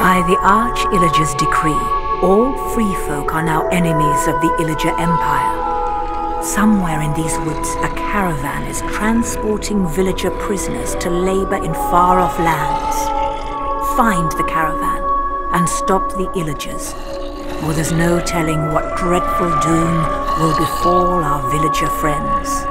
By the Arch-Illager's decree, all free folk are now enemies of the Illager Empire. Somewhere in these woods, a caravan is transporting villager prisoners to labor in far-off lands. Find the caravan and stop the Illagers, for there's no telling what dreadful doom will befall our villager friends.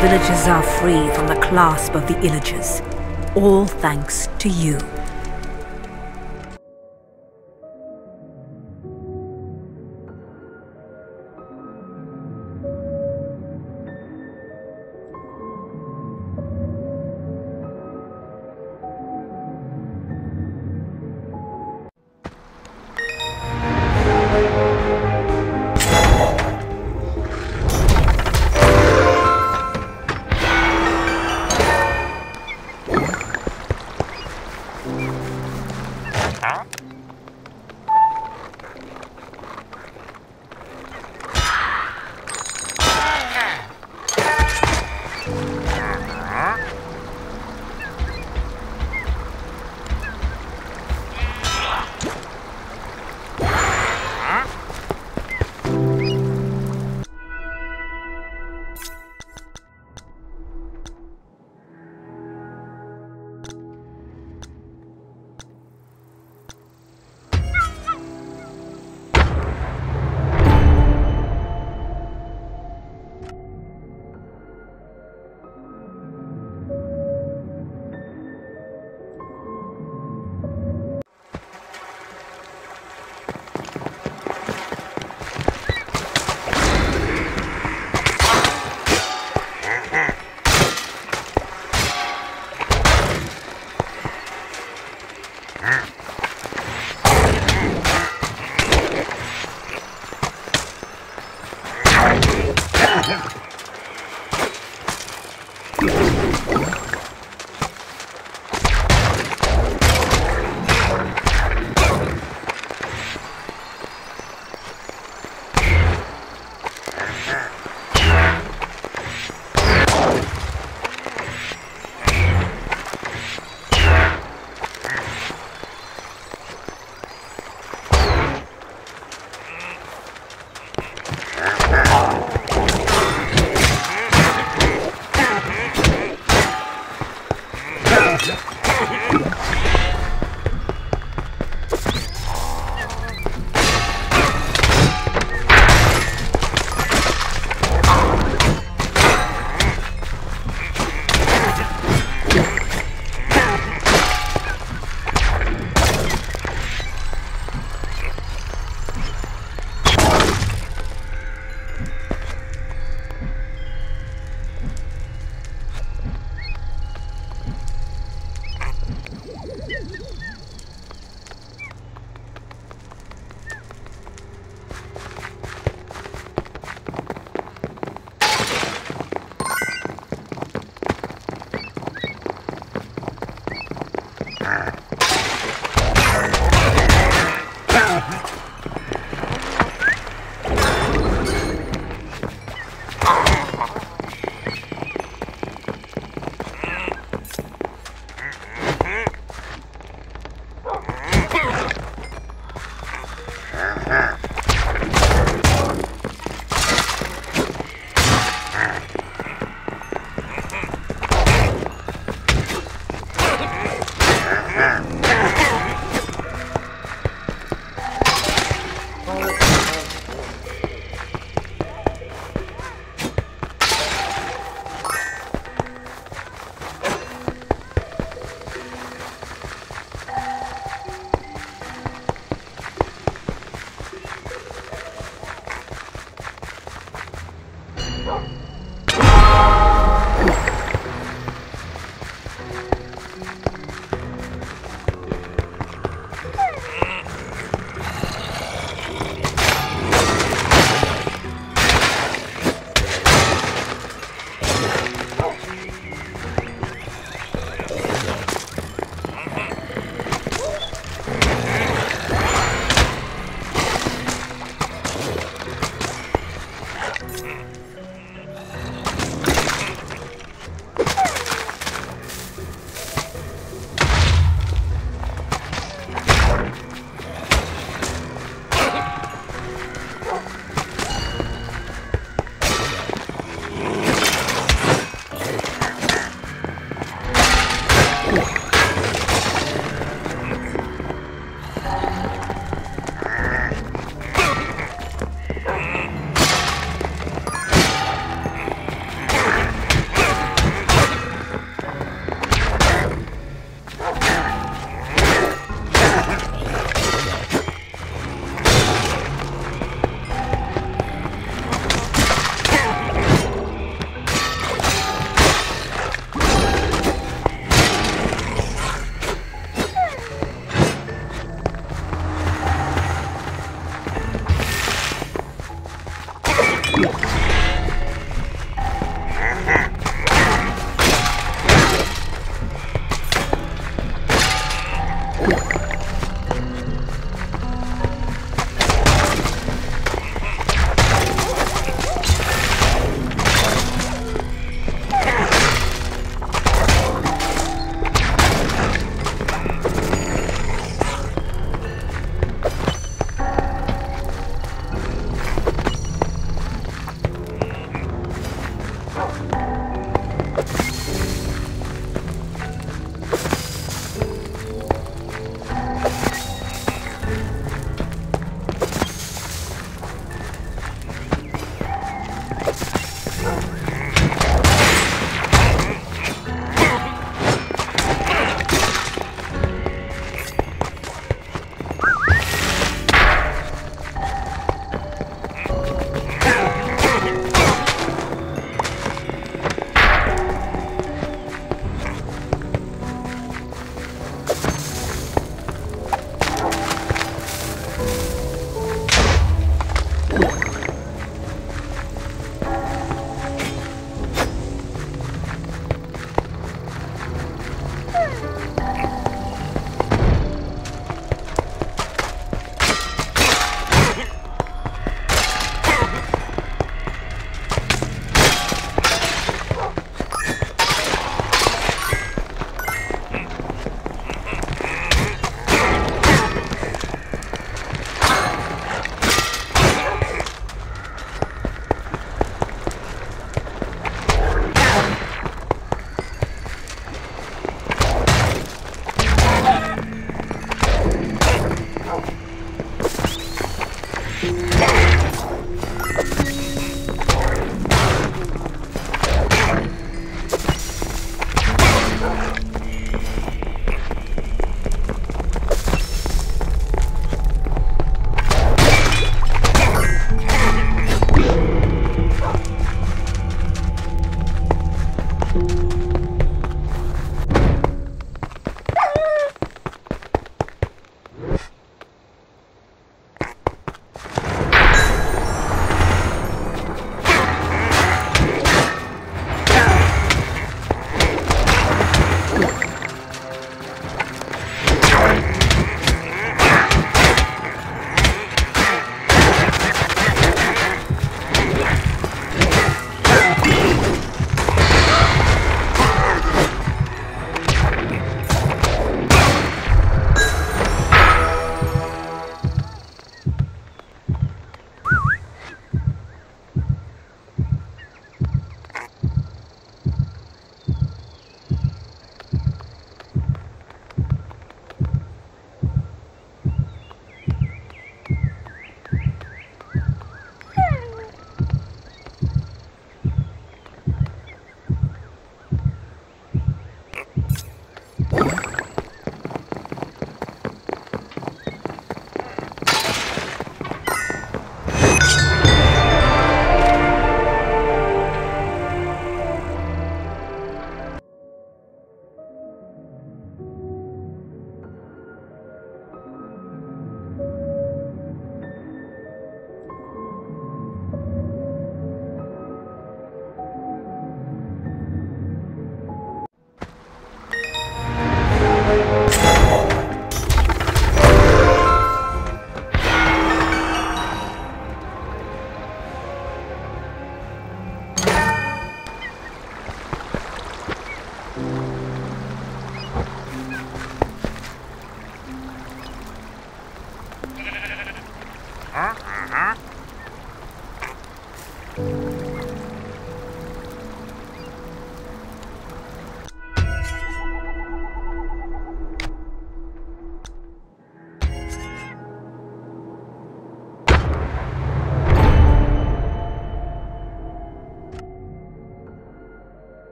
villages are free from the clasp of the Illagers. All thanks to you.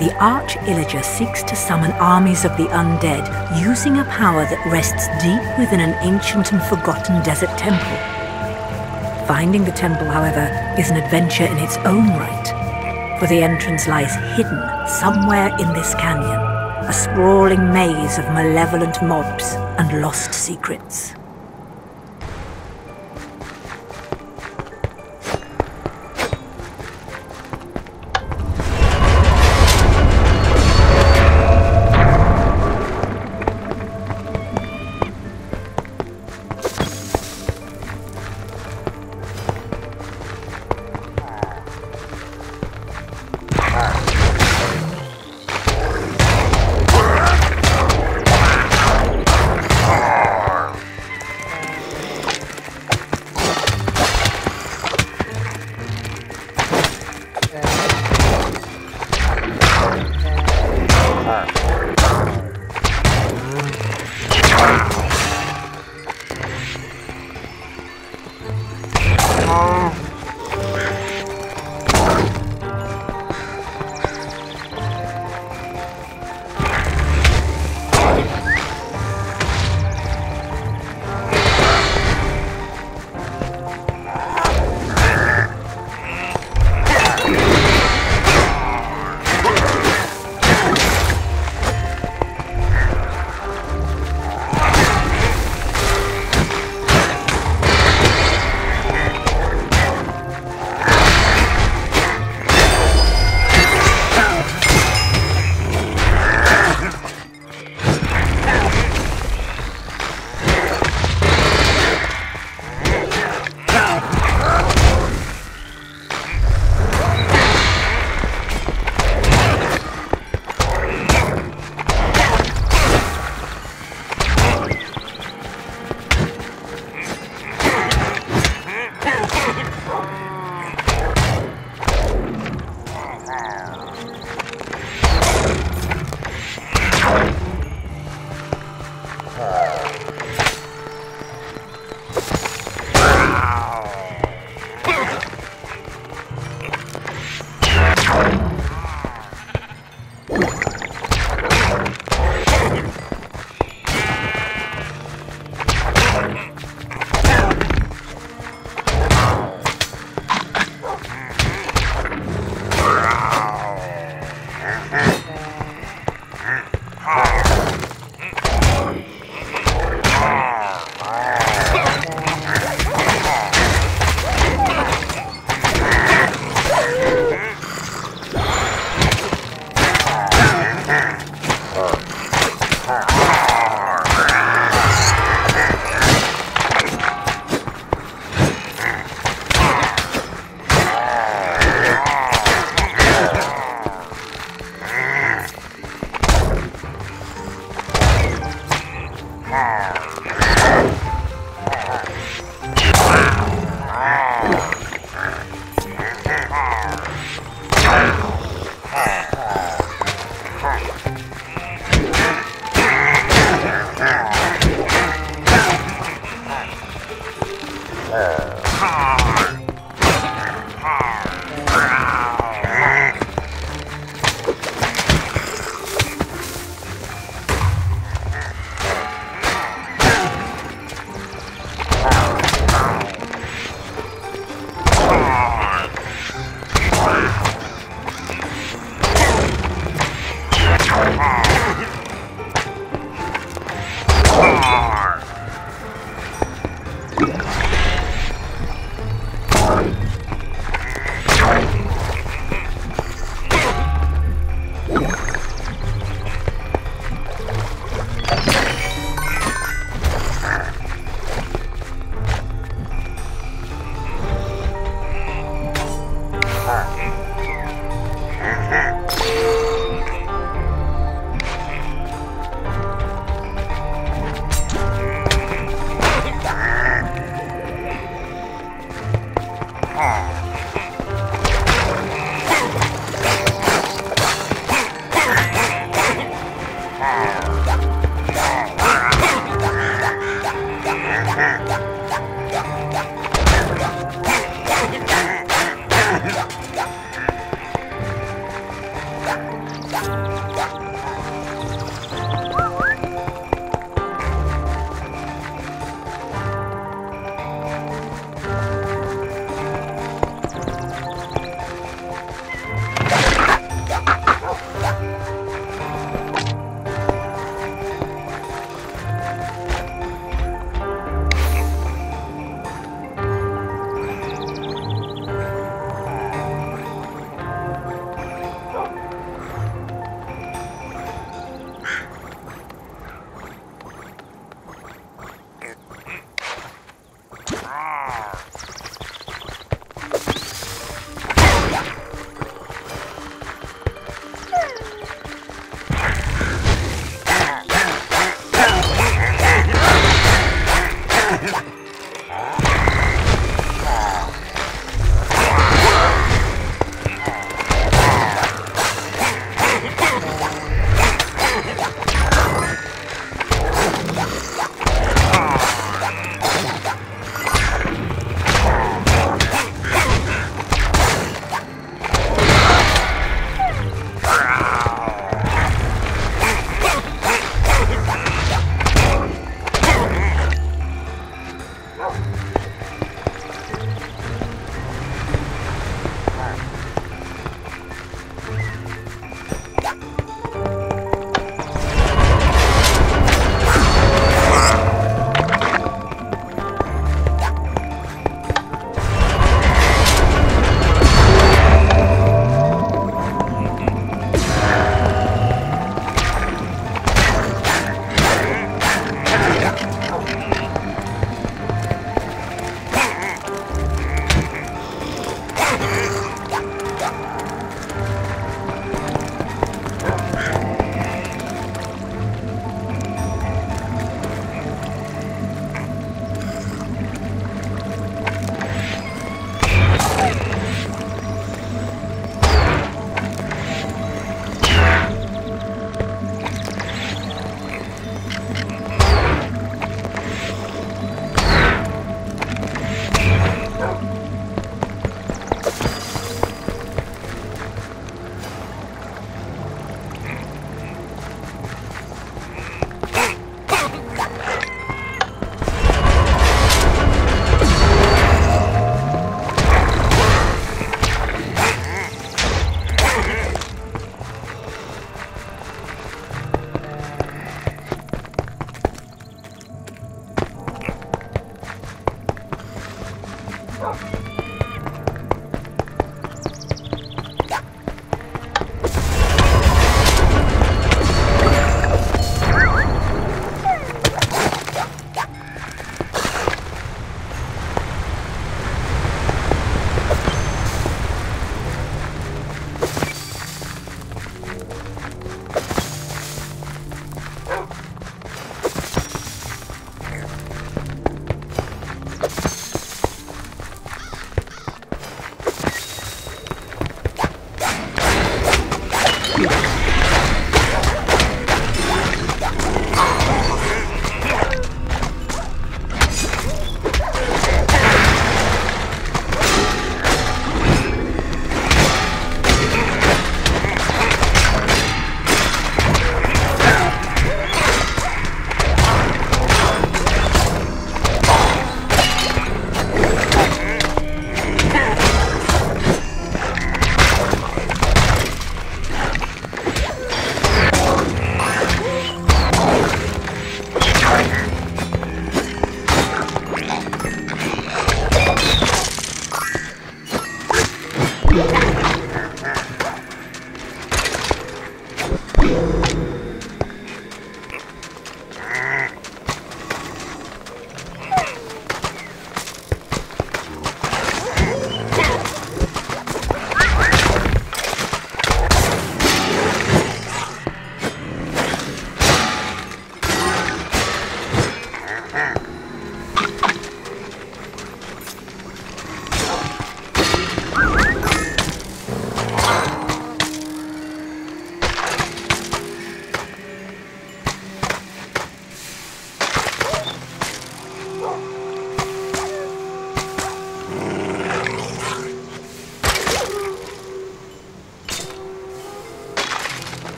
The Arch-Illager seeks to summon armies of the undead using a power that rests deep within an ancient and forgotten desert temple. Finding the temple, however, is an adventure in its own right, for the entrance lies hidden somewhere in this canyon, a sprawling maze of malevolent mobs and lost secrets.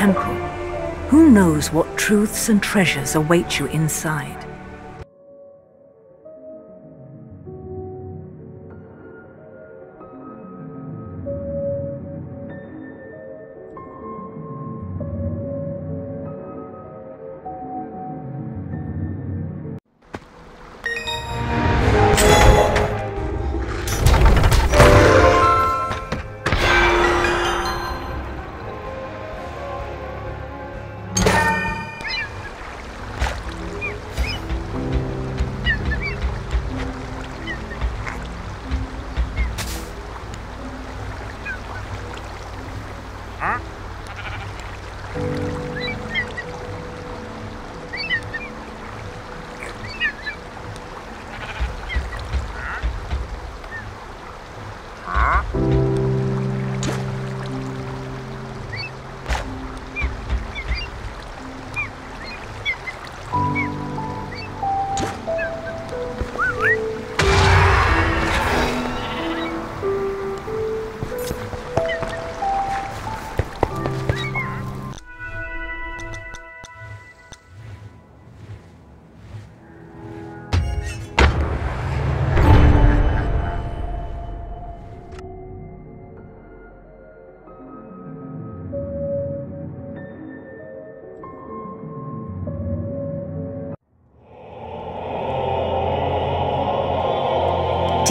temple. Who knows what truths and treasures await you inside?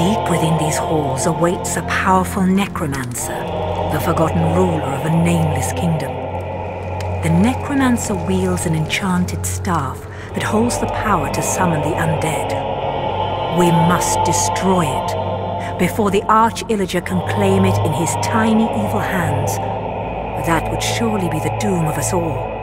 Deep within these halls awaits a powerful necromancer, the forgotten ruler of a nameless kingdom. The necromancer wields an enchanted staff that holds the power to summon the undead. We must destroy it before the Arch-Illager can claim it in his tiny evil hands. That would surely be the doom of us all.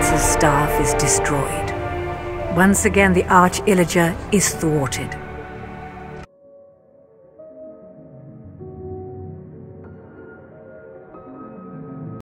Council's staff is destroyed. Once again, the Arch-Illager is thwarted.